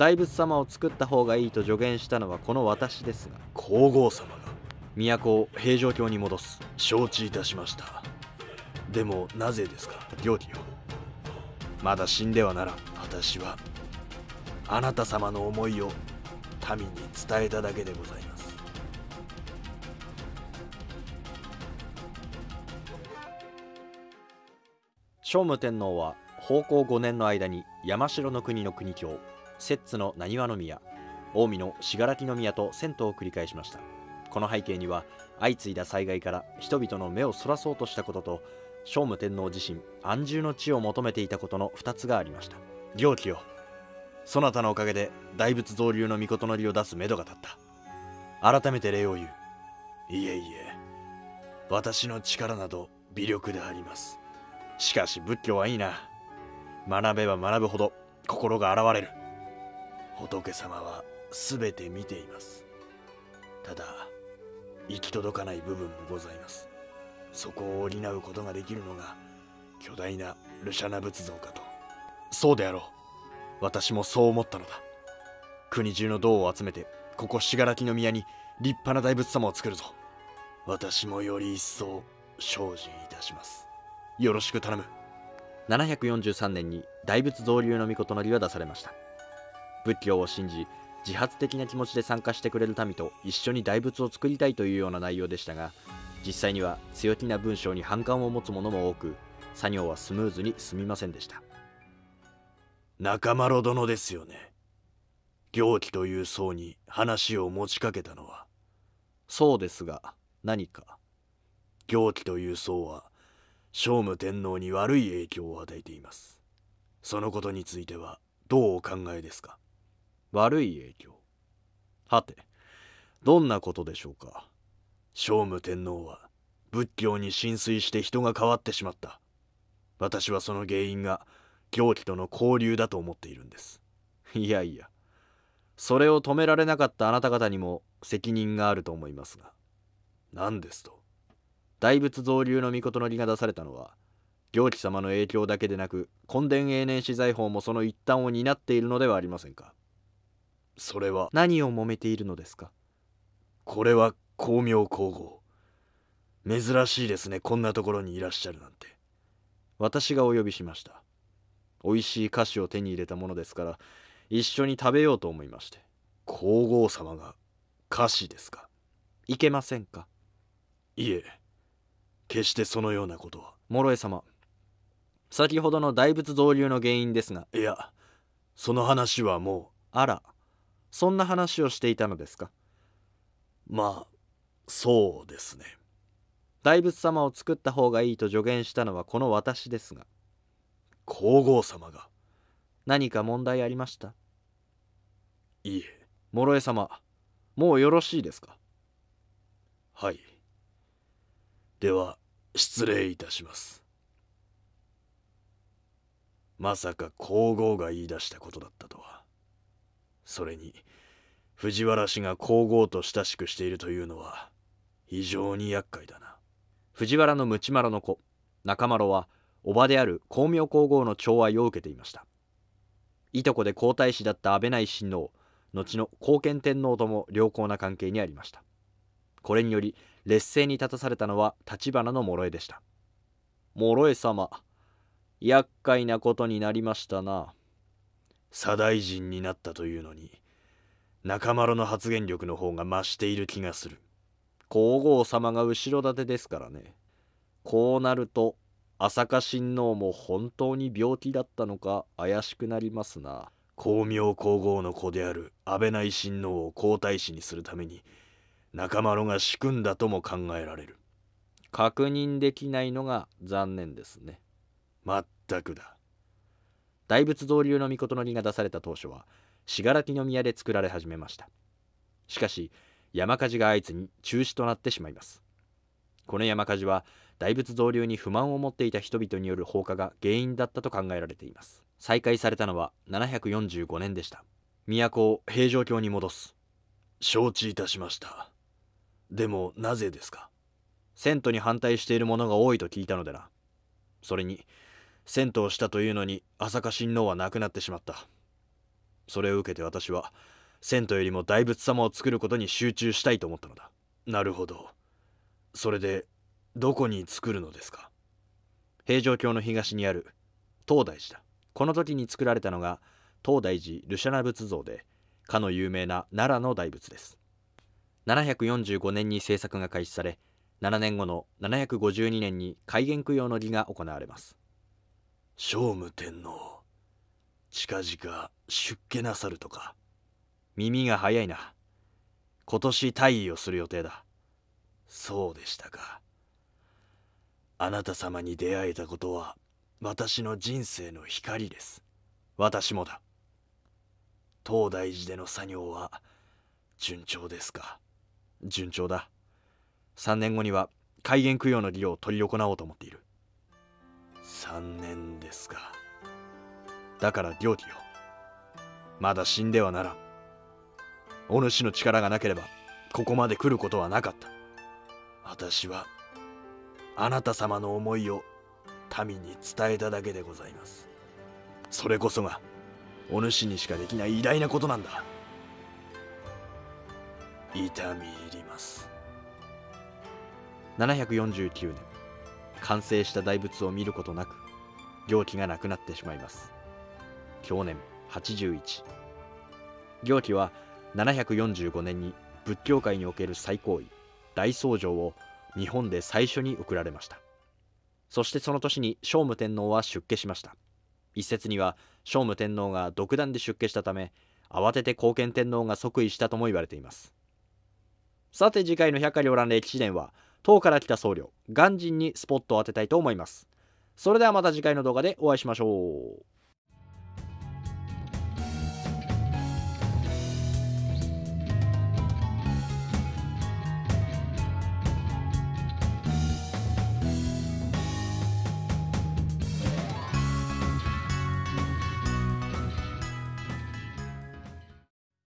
大仏様を作った方がいいと助言したのはこの私ですが、皇后様が都を平城京に戻す。承知いたしました。でもなぜですか、良貴よ。まだ死んではならん。私はあなた様の思いを民に伝えただけでございます。聖武天皇は宝光5年の間に山城の国の国境、摂津の難波の宮、近江の信楽の宮と遷都を繰り返しました。この背景には相次いだ災害から人々の目をそらそうとしたことと、聖武天皇自身安住の地を求めていたことの2つがありました。良貴よ、そなたのおかげで大仏造立の御事のりを出すめどが立った。改めて礼を言う。いえいえ、私の力など微力であります。しかし仏教はいいな。学べば学ぶほど心が洗われる。仏様は全て見ています。ただ行き届かない部分もございます。そこを補うことができるのが巨大なルシャナ仏像かと。そうであろう。私もそう思ったのだ。国中の銅を集めてここ信楽の宮に立派な大仏様を作るぞ。私もより一層精進いたします。よろしく頼む。743年に大仏造立の御事のりは出されました。仏教を信じ自発的な気持ちで参加してくれる民と一緒に大仏を作りたいというような内容でしたが、実際には強気な文章に反感を持つ者も多く、作業はスムーズに進みませんでした。中麿殿ですよね。良貴という僧に話を持ちかけたのは。そうですが何か。良貴という僧は聖武天皇に悪い影響を与えています。そのことについてはどうお考えですか。悪い影響。はて、どんなことでしょうか。聖武天皇は仏教に浸水して人が変わってしまった。私はその原因が良貴との交流だと思っているんです。いやいや、それを止められなかったあなた方にも責任があると思いますが。何ですと。大仏造立の御事のりが出されたのは良貴様の影響だけでなく、墾田永年私財法もその一端を担っているのではありませんか。それは。何を揉めているのですか。これは光明皇后。珍しいですね、こんなところにいらっしゃるなんて。私がお呼びしました。美味しい菓子を手に入れたものですから、一緒に食べようと思いまして。皇后様が菓子ですか。いけませんか。いえ、決してそのようなことは。諸江様、先ほどの大仏造立の原因ですが。いや、その話はもう。あら、そんな話をしていたのですか。まあそうですね。大仏様を作った方がいいと助言したのはこの私ですが。皇后様が。何か問題ありました。いいえ。諸江様、もうよろしいですか。はい、では失礼いたします。まさか皇后が言い出したことだったとは。それに藤原氏が皇后と親しくしているというのは非常に厄介だな。藤原のムチマロの子中麿は叔母である光明皇后の寵愛を受けていました。いとこで皇太子だった安倍内親王、後の光顕天皇とも良好な関係にありました。これにより劣勢に立たされたのは橘の諸江でした。諸江様、厄介なことになりましたな。左大臣になったというのに中麿の発言力の方が増している気がする。皇后様が後ろ盾ですからね。こうなると朝香親王も本当に病気だったのか怪しくなりますな。光明皇后の子である安倍内親王を皇太子にするために中麿が仕組んだとも考えられる。確認できないのが残念ですね。まったくだ。大仏造立の御事のりが出された当初は信楽の宮で作られ始めました。しかし山火事が相次ぎ中止となってしまいます。この山火事は大仏造立に不満を持っていた人々による放火が原因だったと考えられています。再開されたのは745年でした。都を平城京に戻す。承知いたしました。でもなぜですか。遷都に反対している者が多いと聞いたのでな。それに遷都をしたというのに朝香親王は亡くなってしまった。それを受けて私は遷都よりも大仏様を作ることに集中したいと思ったのだ。なるほど。それでどこに作るのですか？平城京の東にある東大寺だ。この時に作られたのが東大寺ルシャナ仏像で、かの有名な奈良の大仏です。745年に制作が開始され、7年後の752年に開眼供養の儀が行われます。聖武天皇、近々出家なさるとか。耳が早いな。今年退位をする予定だ。そうでしたか。あなた様に出会えたことは私の人生の光です。私もだ。東大寺での作業は順調ですか？順調だ。3年後には開眼供養の儀を執り行おうと思っている。3年ですか。だから良義よ、まだ死んではならん。お主の力がなければここまで来ることはなかった。私はあなた様の思いを民に伝えただけでございます。それこそがお主にしかできない偉大なことなんだ。痛み入ります。749年、完成した大仏を見ることなく行基がなくなってしまいます。享年81。行基は745年に仏教界における最高位大僧正を日本で最初に贈られました。そしてその年に聖武天皇は出家しました。一説には聖武天皇が独断で出家したため、慌てて光顕天皇が即位したとも言われています。さて次回の百花繚乱歴史伝は、唐から来た僧侶鑑真にスポットを当てたいと思います。それではまた次回の動画でお会いしましょう。